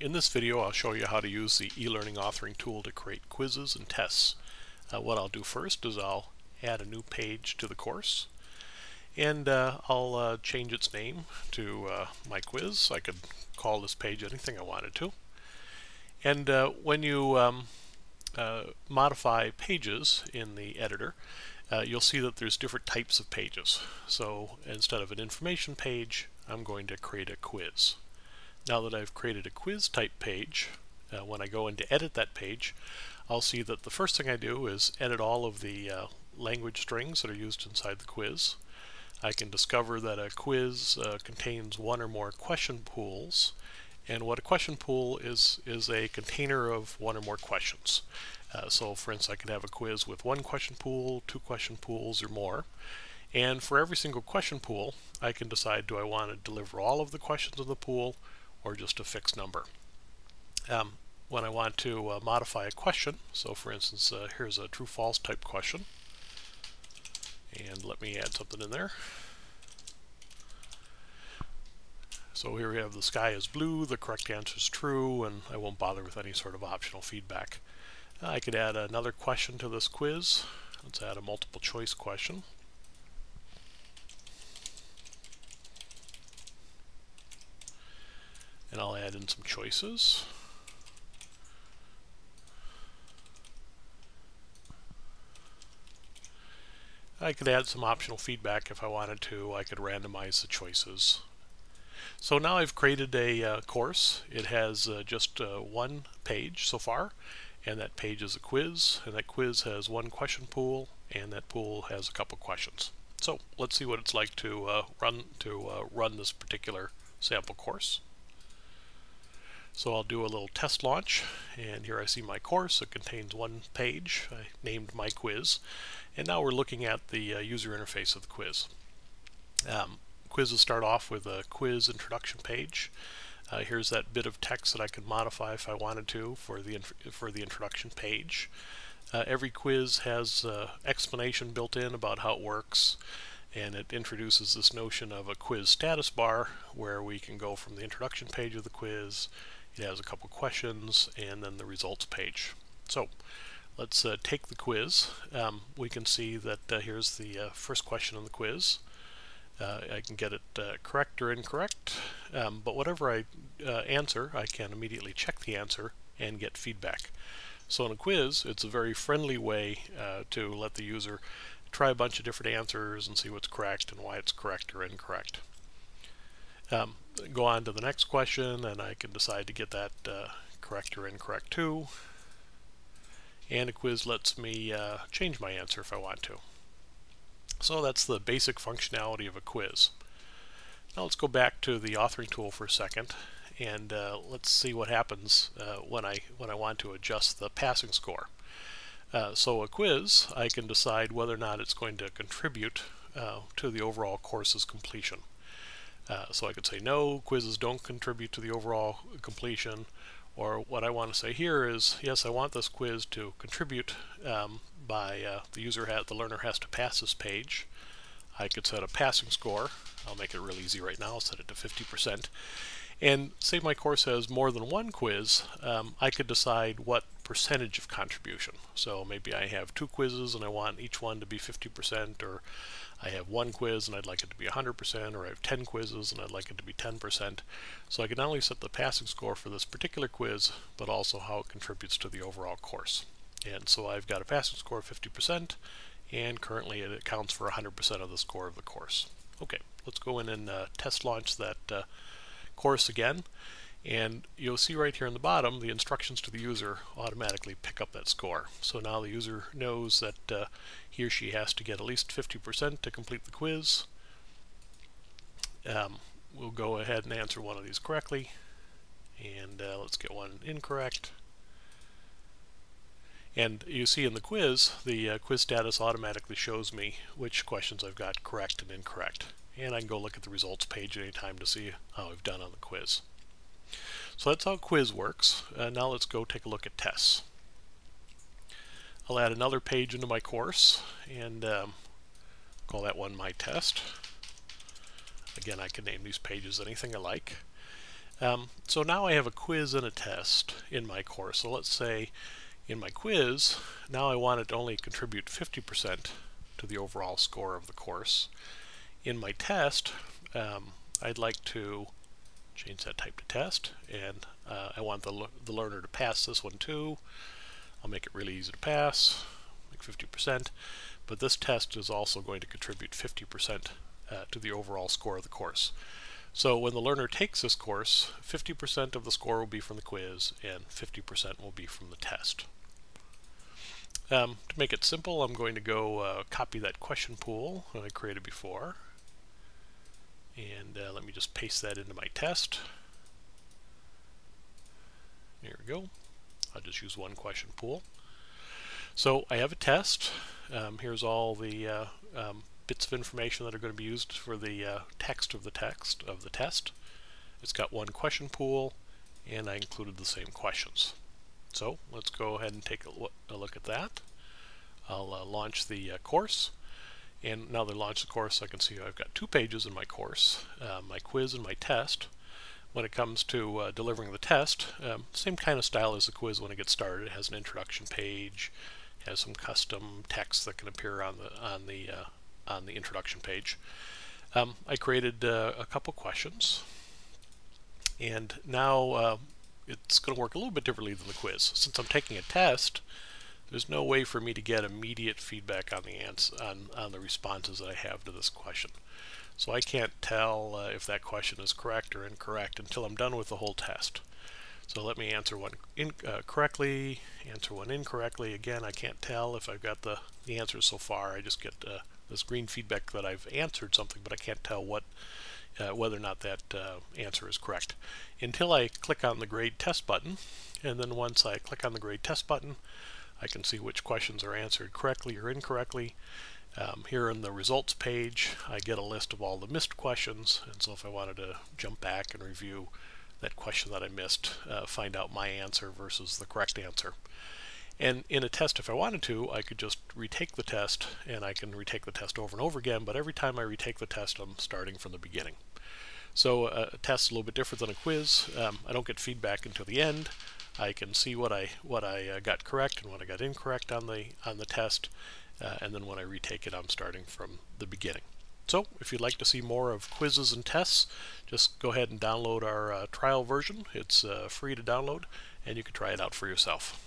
In this video, I'll show you how to use the e-learning authoring tool to create quizzes and tests. What I'll do first is I'll add a new page to the course, and I'll change its name to My Quiz. I could call this page anything I wanted to. And when you modify pages in the editor, you'll see that there's different types of pages. So instead of an information page, I'm going to create a quiz. Now that I've created a quiz type page, when I go in to edit that page, I'll see that the first thing I do is edit all of the language strings that are used inside the quiz. I can discover that a quiz contains one or more question pools, and what a question pool is a container of one or more questions. So for instance, I could have a quiz with one question pool, two question pools, or more. And for every single question pool, I can decide, do I want to deliver all of the questions in the pool or just a fixed number. When I want to modify a question, so for instance here's a true-false type question, and let me add something in there. So here we have the sky is blue, the correct answer is true, and I won't bother with any sort of optional feedback. I could add another question to this quiz. Let's add a multiple choice question. And I'll add in some choices. I could add some optional feedback if I wanted to. I could randomize the choices. So now I've created a course. It has just one page so far, and that page is a quiz, and that quiz has one question pool, and that pool has a couple questions. So let's see what it's like to run this particular sample course. So I'll do a little test launch, and here I see my course. It contains one page. I named My Quiz, and now we're looking at the user interface of the quiz. Quizzes start off with a quiz introduction page. Here's that bit of text that I could modify if I wanted to for the introduction page. Every quiz has explanation built in about how it works, and it introduces this notion of a quiz status bar where we can go from the introduction page of the quiz. It has a couple questions and then the results page. So let's take the quiz. We can see that here's the first question in the quiz. I can get it correct or incorrect, but whatever I answer, I can immediately check the answer and get feedback. So in a quiz, it's a very friendly way to let the user try a bunch of different answers and see what's correct and why it's correct or incorrect. Go on to the next question, and I can decide to get that correct or incorrect too. And a quiz lets me change my answer if I want to. So that's the basic functionality of a quiz. Now let's go back to the authoring tool for a second, and let's see what happens when I want to adjust the passing score. So a quiz, I can decide whether or not it's going to contribute to the overall course's completion. So I could say no, quizzes don't contribute to the overall completion, or what I want to say here is yes, I want this quiz to contribute by the learner has to pass this page. I could set a passing score. I'll make it real easy right now. I'll set it to 50%. And say my course has more than one quiz, I could decide what percentage of contribution. So maybe I have two quizzes and I want each one to be 50%, or I have one quiz and I'd like it to be 100%, or I have 10 quizzes and I'd like it to be 10%. So I can not only set the passing score for this particular quiz, but also how it contributes to the overall course. And so I've got a passing score of 50%, and currently it accounts for 100% of the score of the course. Okay, let's go in and test launch that course again, and you'll see right here in the bottom the instructions to the user automatically pick up that score. So now the user knows that he or she has to get at least 50% to complete the quiz. We'll go ahead and answer one of these correctly, and let's get one incorrect. And you see in the quiz, the quiz status automatically shows me which questions I've got correct and incorrect. And I can go look at the results page at any time to see how I've done on the quiz. So that's how quiz works. Now let's go take a look at tests. I'll add another page into my course, and call that one My Test. Again, I can name these pages anything I like. So now I have a quiz and a test in my course. So let's say in my quiz, now I want it to only contribute 50% to the overall score of the course. In my test, I'd like to change that type to test, and I want the learner to pass this one too. I'll make it really easy to pass, like 50%, but this test is also going to contribute 50% to the overall score of the course. So when the learner takes this course, 50% of the score will be from the quiz and 50% will be from the test. To make it simple, I'm going to go copy that question pool that I created before, and let me just paste that into my test. There we go. I'll just use one question pool. So I have a test. Here's all the bits of information that are going to be used for the text of the test. It's got one question pool, and I included the same questions. So let's go ahead and take a look at that. I'll launch the course, and now that I launched the course, I can see I've got two pages in my course, my quiz and my test. When it comes to delivering the test, same kind of style as the quiz when it gets started. It has an introduction page, has some custom text that can appear on the introduction page. I created a couple questions, and now it's going to work a little bit differently than the quiz. Since I'm taking a test, there's no way for me to get immediate feedback on the the responses that I have to this question. So I can't tell if that question is correct or incorrect until I'm done with the whole test. So let me answer one correctly, answer one incorrectly. Again, I can't tell if I've got the answers so far. I just get this green feedback that I've answered something, but I can't tell whether or not that answer is correct until I click on the grade test button. And then once I click on the grade test button, I can see which questions are answered correctly or incorrectly. Here in the results page, I get a list of all the missed questions, and so if I wanted to jump back and review that question that I missed, find out my answer versus the correct answer. And in a test, if I wanted to, I could just retake the test, and I can retake the test over and over again, but every time I retake the test, I'm starting from the beginning. So a test's a little bit different than a quiz. I don't get feedback until the end. I can see what I got correct and what I got incorrect on the test, and then when I retake it, I'm starting from the beginning. So if you'd like to see more of quizzes and tests, just go ahead and download our trial version. It's free to download, and you can try it out for yourself.